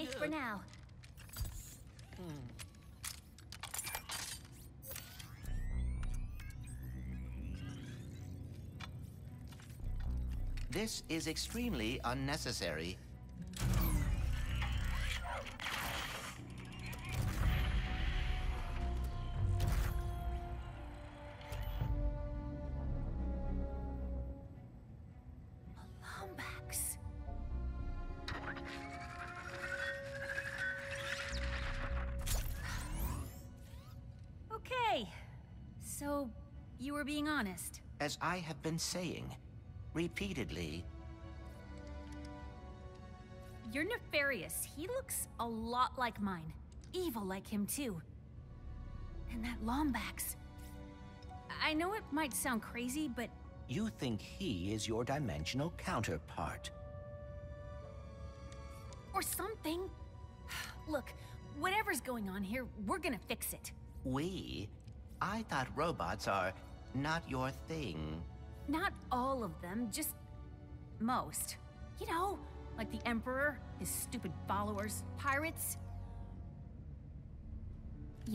safe for now. This is extremely unnecessary. Being honest. As I have been saying repeatedly. You're nefarious. He looks a lot like mine. Evil like him too. And that Lombax. I know it might sound crazy, but... You think he is your dimensional counterpart. Or something. Look, whatever's going on here, we're gonna fix it. We? I thought robots are... not your thing. Not all of them, just most. You know, like the Emperor, his stupid followers, pirates.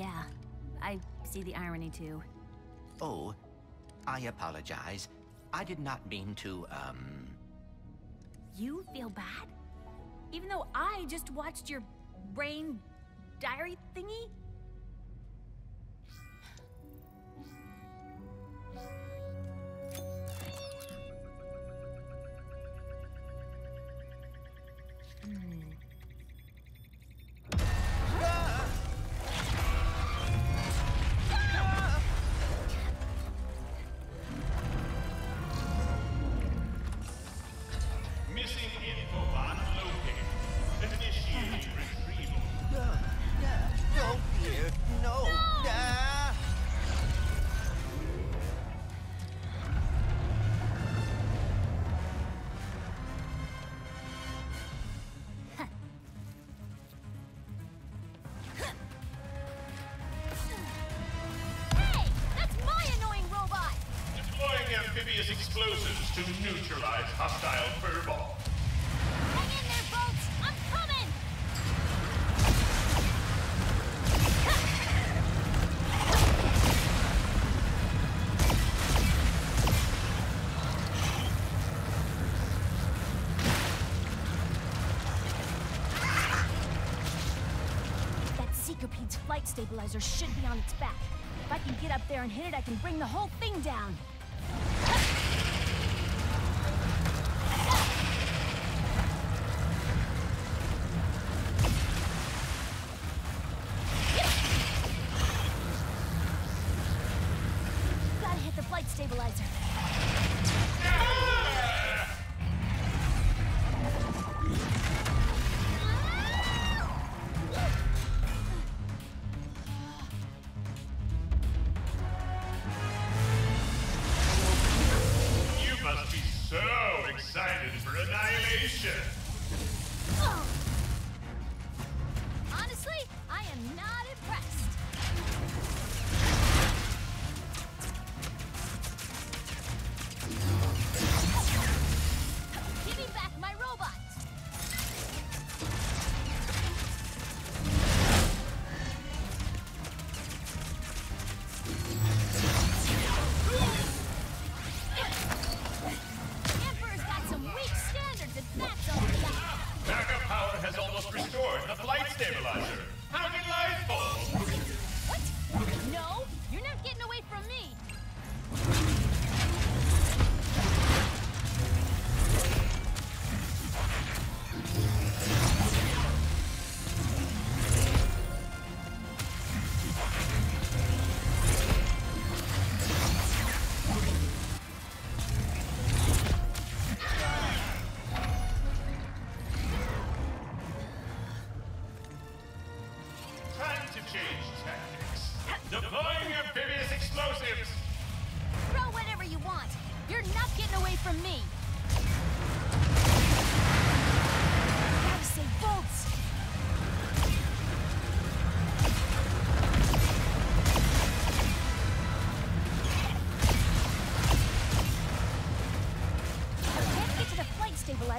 Yeah, I see the irony too. Oh, I apologize. I did not mean to, You feel bad? Even though I just watched your brain diary thingy? Explosives to neutralize hostile furball. Hang in there, boats! I'm coming! That Seekerpede's flight stabilizer should be on its back. If I can get up there and hit it, I can bring the whole thing down.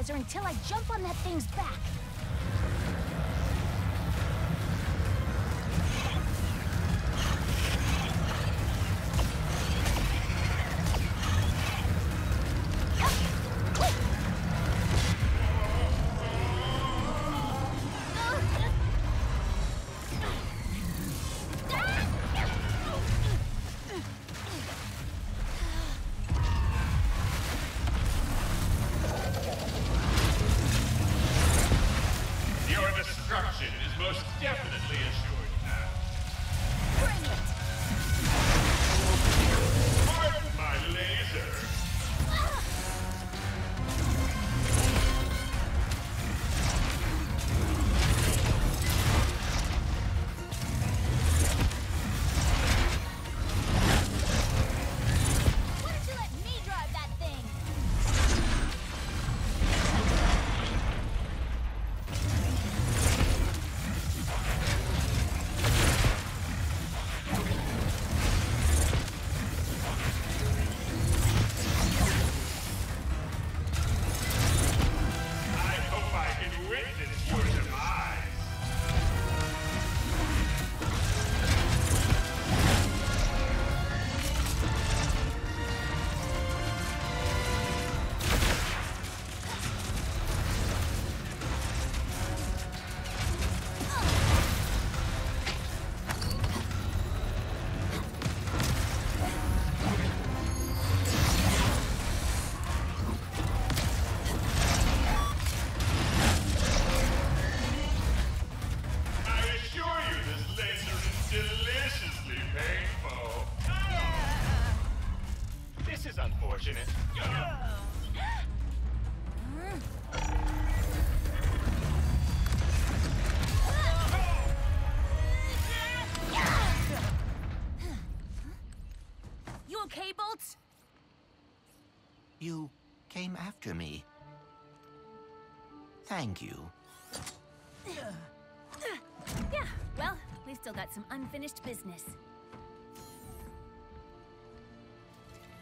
Until I jump on that thing's back. Unfortunate. You okay, Bolts? You came after me. Thank you. Yeah, well, we've still got some unfinished business.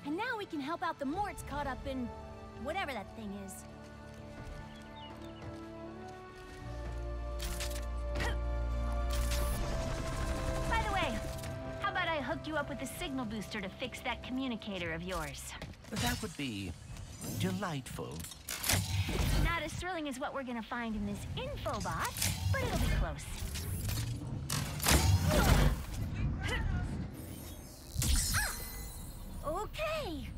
And now we can help out the Morts caught up in whatever that thing is. By the way, how about I hooked you up with a signal booster to fix that communicator of yours? That would be delightful. Not as thrilling as what we're gonna find in this info box, but it'll be close. Okay.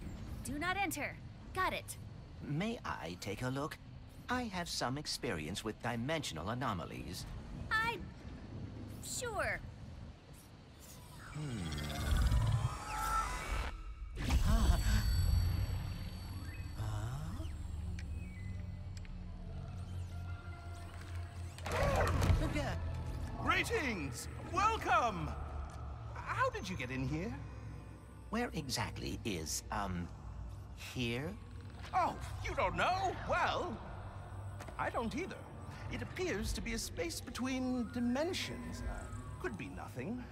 Do not enter. Got it. May I take a look? I have some experience with dimensional anomalies. Sure. Ah. Greetings! Welcome! How did you get in here? Where exactly is, here? Oh, you don't know? Well, I don't either. It appears to be a space between dimensions. Could be nothing.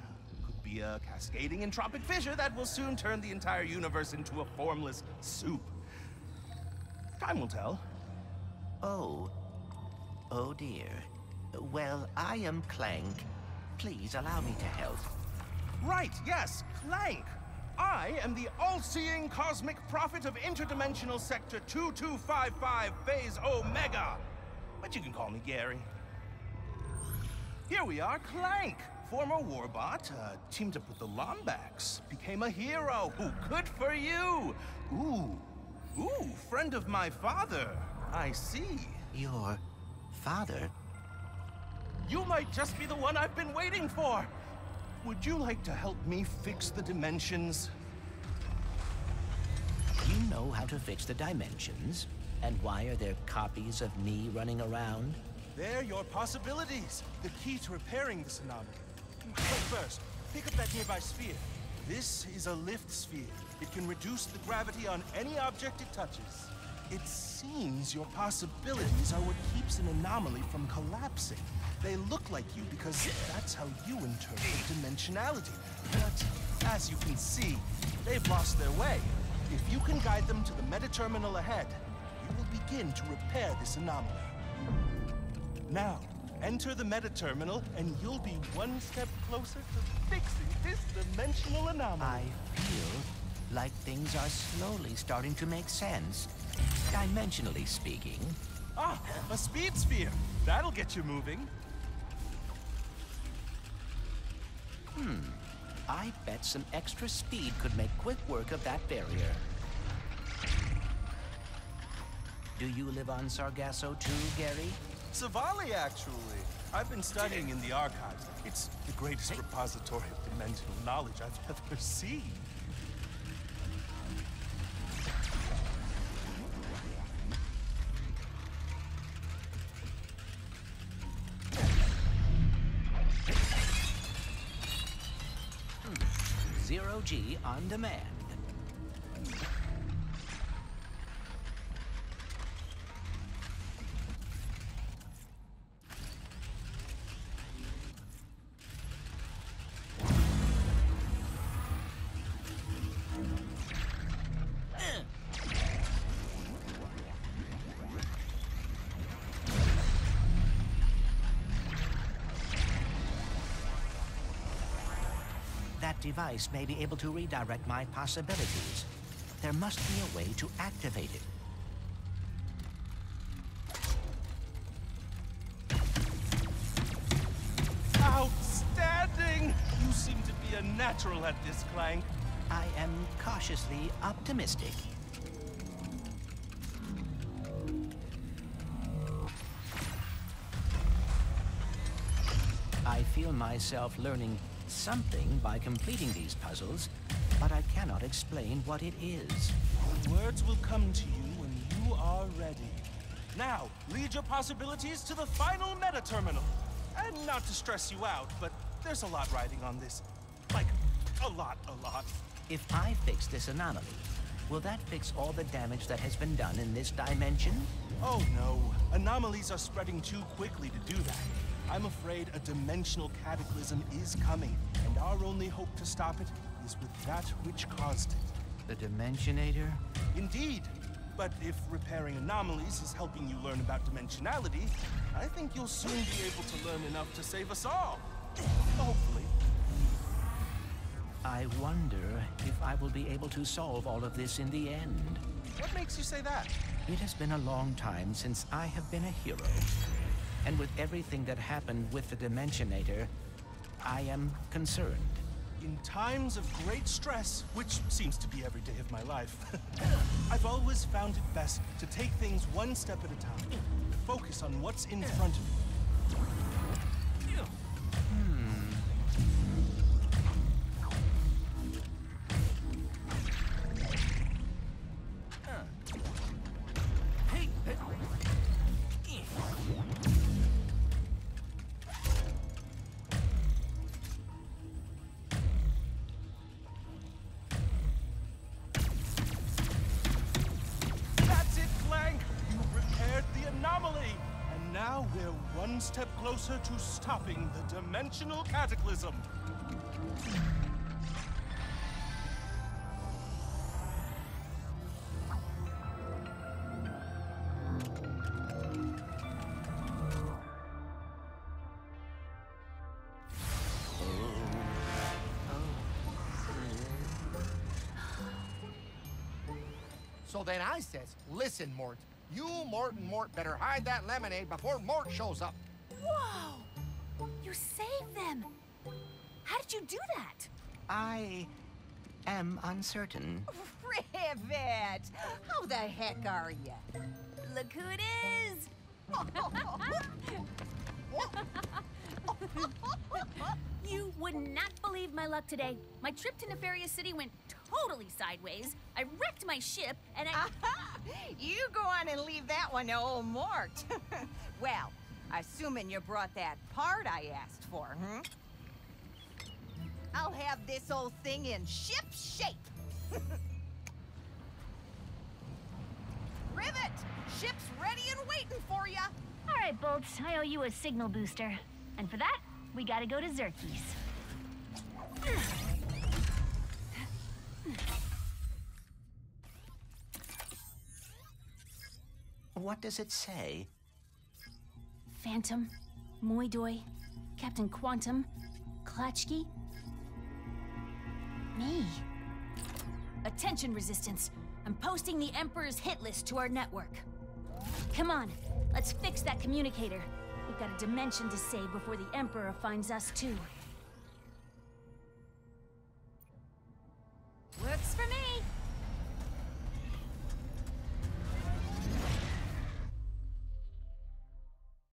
Could be a cascading entropic fissure that will soon turn the entire universe into a formless soup. Time will tell. Oh. Oh dear. Well, I am Clank. Please allow me to help. Right, yes, Clank! I am the all-seeing cosmic prophet of interdimensional sector 2255 phase Omega. But you can call me Gary. Here we are, Clank, former warbot, teamed up with the Lombax, became a hero. Ooh, good for you. Ooh, friend of my father. I see. Your father? You might just be the one I've been waiting for. Would you like to help me fix the dimensions? You know how to fix the dimensions? And why are there copies of me running around? They're your possibilities. The key to repairing this anomaly. But first, pick up that nearby sphere. This is a lift sphere. It can reduce the gravity on any object it touches. It seems your possibilities are what keeps an anomaly from collapsing. They look like you because that's how you interpret dimensionality. But, as you can see, they've lost their way. If you can guide them to the meta-terminal ahead, you will begin to repair this anomaly. Now, enter the meta-terminal, and you'll be one step closer to fixing this dimensional anomaly. I feel like things are slowly starting to make sense, dimensionally speaking. Ah, a speed sphere. That'll get you moving. I bet some extra speed could make quick work of that barrier. Do you live on Sargasso too, Gary? Savali, actually. I've been studying in the archives. It's the greatest repository of dimensional knowledge I've ever seen. G on demand. Device may be able to redirect my possibilities. There must be a way to activate it. Outstanding! You seem to be a natural at this, Clank. I am cautiously optimistic. I feel myself learning solved something by completing these puzzles, but I cannot explain what it is. Words will come to you when you are ready. Now, lead your possibilities to the final meta terminal. And not to stress you out, but there's a lot riding on this. Like, a lot. If I fix this anomaly, will that fix all the damage that has been done in this dimension? Oh no, anomalies are spreading too quickly to do that. I'm afraid a dimensional cataclysm is coming, and our only hope to stop it is with that which caused it. The Dimensionator? Indeed. But if repairing anomalies is helping you learn about dimensionality, I think you'll soon be able to learn enough to save us all. Hopefully. I wonder if I will be able to solve all of this in the end. What makes you say that? It has been a long time since I have been a hero. And with everything that happened with the Dimensionator, I am concerned. In times of great stress, which seems to be every day of my life, I've always found it best to take things one step at a time, focus on what's in front of you. Step closer to stopping the dimensional cataclysm. So then I says, listen, Mort. You, Mort, and Mort better hide that lemonade before Mort shows up. Whoa! You saved them! How did you do that? I am uncertain. Rivet! How the heck are you? Look who it is! You would not believe my luck today. My trip to Nefarious City went totally sideways. I wrecked my ship, and I... Aha! You go on and leave that one to old Mort. Well... assuming you brought that part I asked for, hmm? I'll have this old thing in ship shape! Rivet! Ship's ready and waiting for ya! Alright, Bolts, I owe you a signal booster. And for that, we gotta go to Zerkes. What does it say? Phantom, Moidoi, Captain Quantum, Klatchki, me. Attention, Resistance. I'm posting the Emperor's hit list to our network. Come on, let's fix that communicator. We've got a dimension to save before the Emperor finds us too.